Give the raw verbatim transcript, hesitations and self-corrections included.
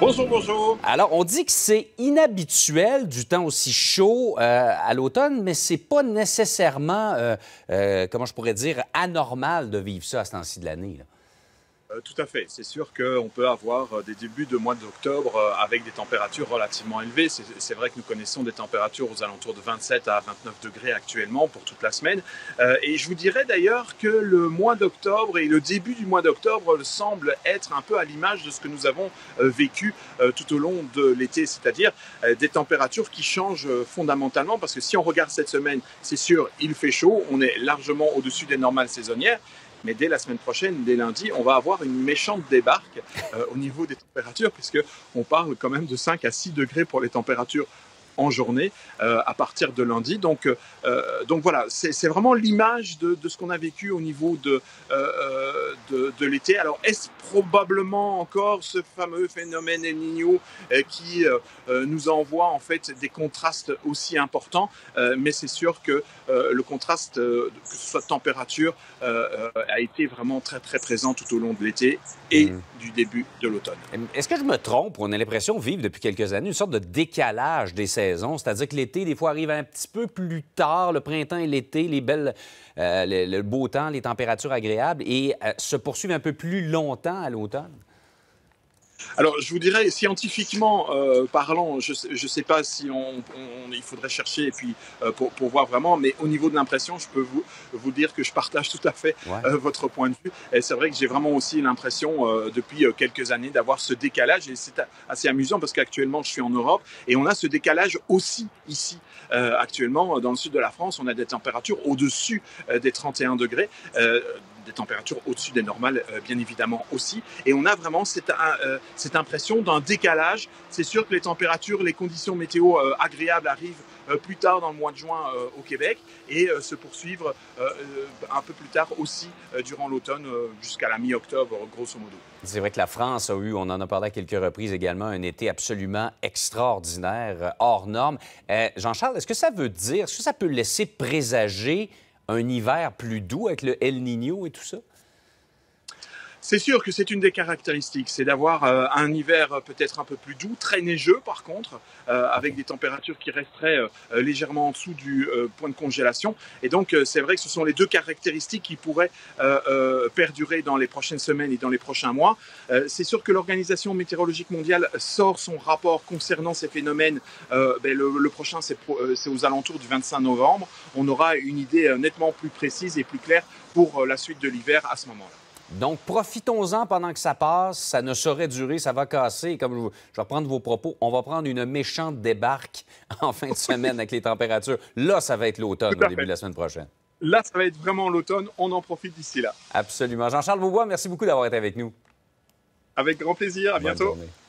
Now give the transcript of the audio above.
Bonjour, bonjour. Alors, on dit que c'est inhabituel du temps aussi chaud euh, à l'automne, mais c'est pas nécessairement, euh, euh, comment je pourrais dire, anormal de vivre ça à ce temps-ci de l'année. Euh, tout à fait. C'est sûr qu'on peut avoir des débuts de mois d'octobre avec des températures relativement élevées. C'est vrai que nous connaissons des températures aux alentours de vingt-sept à vingt-neuf degrés actuellement pour toute la semaine. Euh, et je vous dirais d'ailleurs que le mois d'octobre et le début du mois d'octobre semblent être un peu à l'image de ce que nous avons euh, vécu euh, tout au long de l'été, c'est-à-dire euh, des températures qui changent euh, fondamentalement, parce que si on regarde cette semaine, c'est sûr, il fait chaud, on est largement au-dessus des normales saisonnières. Mais dès la semaine prochaine, dès lundi, on va avoir une méchante débarque euh, au niveau des températures, puisqu'on parle quand même de cinq à six degrés pour les températures en journée euh, à partir de lundi. Donc, euh, donc voilà, c'est vraiment l'image de, de ce qu'on a vécu au niveau de, euh, de, de l'été. Alors, est-ce probablement encore ce fameux phénomène El Niño euh, qui euh, nous envoie en fait des contrastes aussi importants, euh, mais c'est sûr que euh, le contraste, euh, que ce soit température, euh, a été vraiment très très présent tout au long de l'été et mmh. du début de l'automne. Est-ce que je me trompe? On a l'impression de vivre depuis quelques années une sorte de décalage des saisons. C'est-à-dire que l'été, des fois, arrive un petit peu plus tard, le printemps et l'été, les belles, euh, le, le beau temps, les températures agréables, et euh, se poursuivent un peu plus longtemps à l'automne. Alors, je vous dirais, scientifiquement euh, parlant, je ne sais pas si on, on, il faudrait chercher et puis, euh, pour, pour voir vraiment, mais au niveau de l'impression, je peux vous, vous dire que je partage tout à fait ouais. euh, votre point de vue. Et c'est vrai que j'ai vraiment aussi l'impression, euh, depuis quelques années, d'avoir ce décalage. Et c'est assez amusant parce qu'actuellement, je suis en Europe et on a ce décalage aussi ici. Euh, actuellement, dans le sud de la France, on a des températures au-dessus euh, des trente et un degrés. Euh, des températures au-dessus des normales, euh, bien évidemment aussi. Et on a vraiment cette, euh, cette impression d'un décalage. C'est sûr que les températures, les conditions météo euh, agréables arrivent euh, plus tard dans le mois de juin euh, au Québec et euh, se poursuivre euh, un peu plus tard aussi euh, durant l'automne euh, jusqu'à la mi-octobre, grosso modo. C'est vrai que la France a eu, on en a parlé à quelques reprises également, un été absolument extraordinaire, hors norme. Euh, Jean-Charles, est-ce que ça veut dire, est-ce que ça peut laisser présager un hiver plus doux avec le El Niño et tout ça? C'est sûr que c'est une des caractéristiques, c'est d'avoir euh, un hiver peut-être un peu plus doux, très neigeux par contre, euh, avec des températures qui resteraient euh, légèrement en dessous du euh, point de congélation. Et donc euh, c'est vrai que ce sont les deux caractéristiques qui pourraient euh, euh, perdurer dans les prochaines semaines et dans les prochains mois. Euh, c'est sûr que l'Organisation météorologique mondiale sort son rapport concernant ces phénomènes. Euh, ben, le, le prochain, c'est euh, aux alentours du vingt-cinq novembre. On aura une idée euh, nettement plus précise et plus claire pour euh, la suite de l'hiver à ce moment-là. Donc, profitons-en pendant que ça passe. Ça ne saurait durer, ça va casser. Et comme je vais reprendre vos propos, on va prendre une méchante débarque en fin de semaine avec les températures. Là, ça va être l'automne au début de la semaine prochaine. Là, ça va être vraiment l'automne. On en profite d'ici là. Absolument. Jean-Charles Beaubois, merci beaucoup d'avoir été avec nous. Avec grand plaisir. À bientôt. Bonne journée.